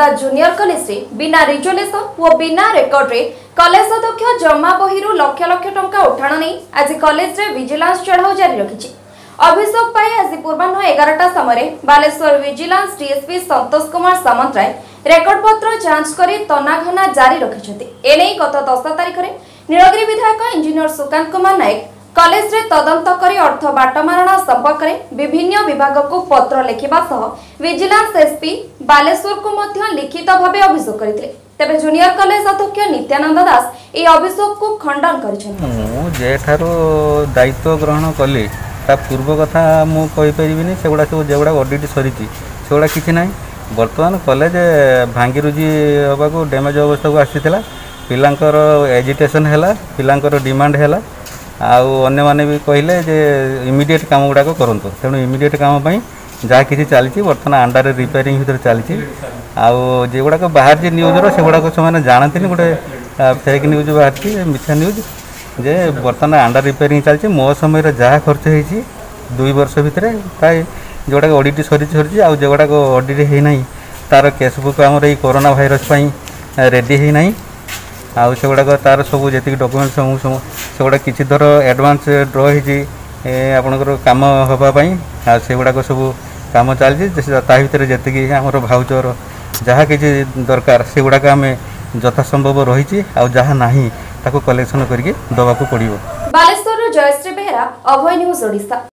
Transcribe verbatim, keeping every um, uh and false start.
Narmada junior college में बिना resolution व बिना रेकॉर्ड रे कॉलेज अध्यक्ष जमा बहिरु लक्ष लक्ष टंका उठाण नहीं आज कॉलेज रे विजिलेंस चढ़ाऊ जारी रखिछि। अभिषेक पाई आज पूर्वाह एगारटा समय Baleswar vigilance DSP Santosh Kumar Samantaray record पत्र जांच कर तनाघना जारी रखिछथि। एने गत दस तारिख रे नीलगिरी विधायक इंजीनियर सुकांत कुमार नायक कॉलेज रे तदंत कर अर्थ बाटमारणा संपर्क रे विभिन्न विभाग को पत्र लिखिबा सह विजिलेंस एसपी बालेश्वर को मध्य लिखित भाबे अभिषेक करथिले। तबे जूनियर कॉलेज अध्यक्ष नित्य नंद दास ए अभिषेक को खंडन करिछथि। जेठारो दायित्व ग्रहण कली ता पूर्व कथा मुझे से गुड़ा सब जगुड़ा अडिट सरी सेगुड़ा किसी ना बर्तमान कॉलेज भांगी रुजी हाँ को डैमेज अवस्था को आसाला पिलांकर एजिटेसन है पिलांकर डिमांड है आने मैंने भी कहले इमिडिएट काम गुड़ाक करूँ तेणु इमिडिएट काम जहाँ किसी चलती बर्तमान अंडार रिपेयरिंग भितर चलती आगुड़ाक बाहर न्यूज़र से गुड़ाक से जानते गोटे फेक न्यूज बाहर मिछा न्यूज जे बर्तमान अंडर रिपेयरिंग चलती मो समय जहाँ खर्च होती दुई वर्ष भितर प्राय जोटा ऑडिट सरी सरी आज जोगुड़ाक ऑडिट होना तार कैशबुक आमर ये कोरोना वायरस रेडी होना आगुड़ा तार सब जी डॉक्यूमेंट सेगुड़ा किसी थर एडवांस ड्र हो काम हाँपाई आगुड़ाक सब कम चलती जी आमर भाउचर जहाँ किसी दरकार से गुड़ाक आम यथासंभव रही जहाँ ना ताको कलेक्शन करके दबाको पड़ो। बालेश्वर जयश्री बेहरा, अभय न्यूज़ ओडिशा।